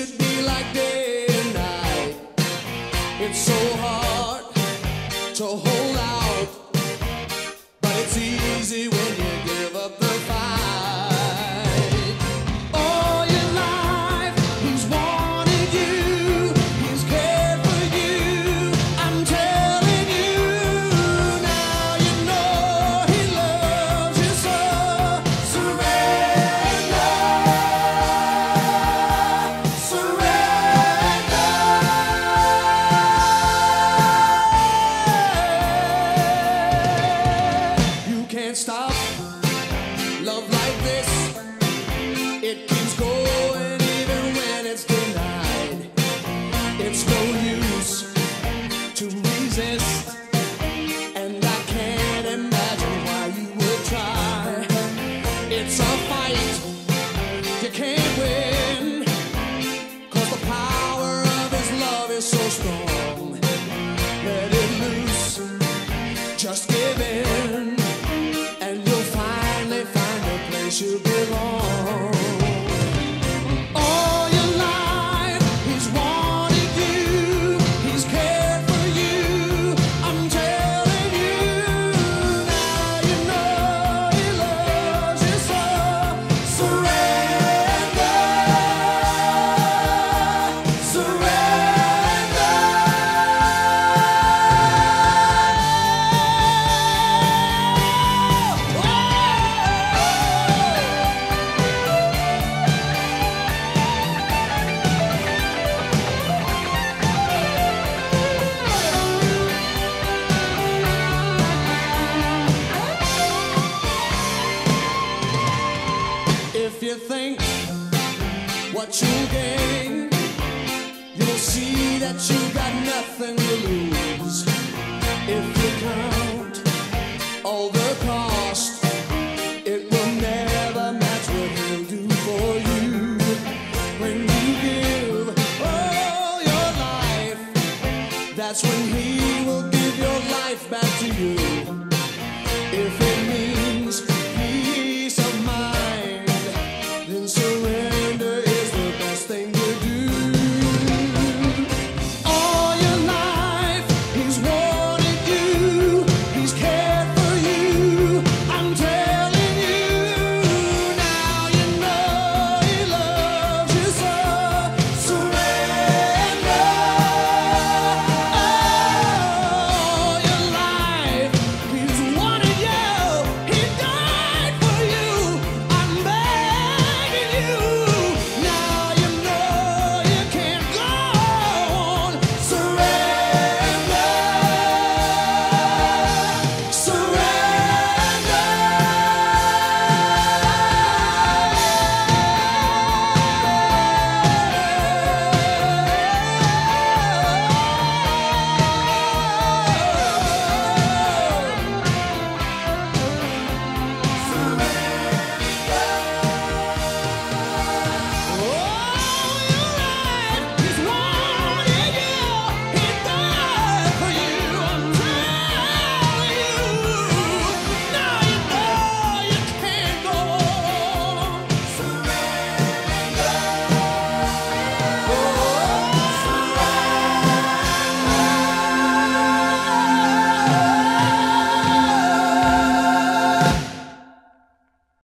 should be like day and night. It's so hard to hold out, but it's easy when you give up the fight. All your life he's wanted you, he's cared for you. I'm telling you, now you know he loves you, so surrender, surrender. Stop love like this, it keeps going even when it's denied. It's no use to resist, and I can't imagine why you would try. It's a fight you can't win, 'cause the power of his love is so strong. Let it loose, just give in, and you'll finally find a place you belong. All your life he's wanted you, he's cared for you. I'm telling you, now you know he loves you, so surrender, surrender. If you think what you gain, you'll see that you got nothing to lose. If you count all the cost, it will never match what he'll do for you. When you give all your life, that's when he will give your life back to you. If it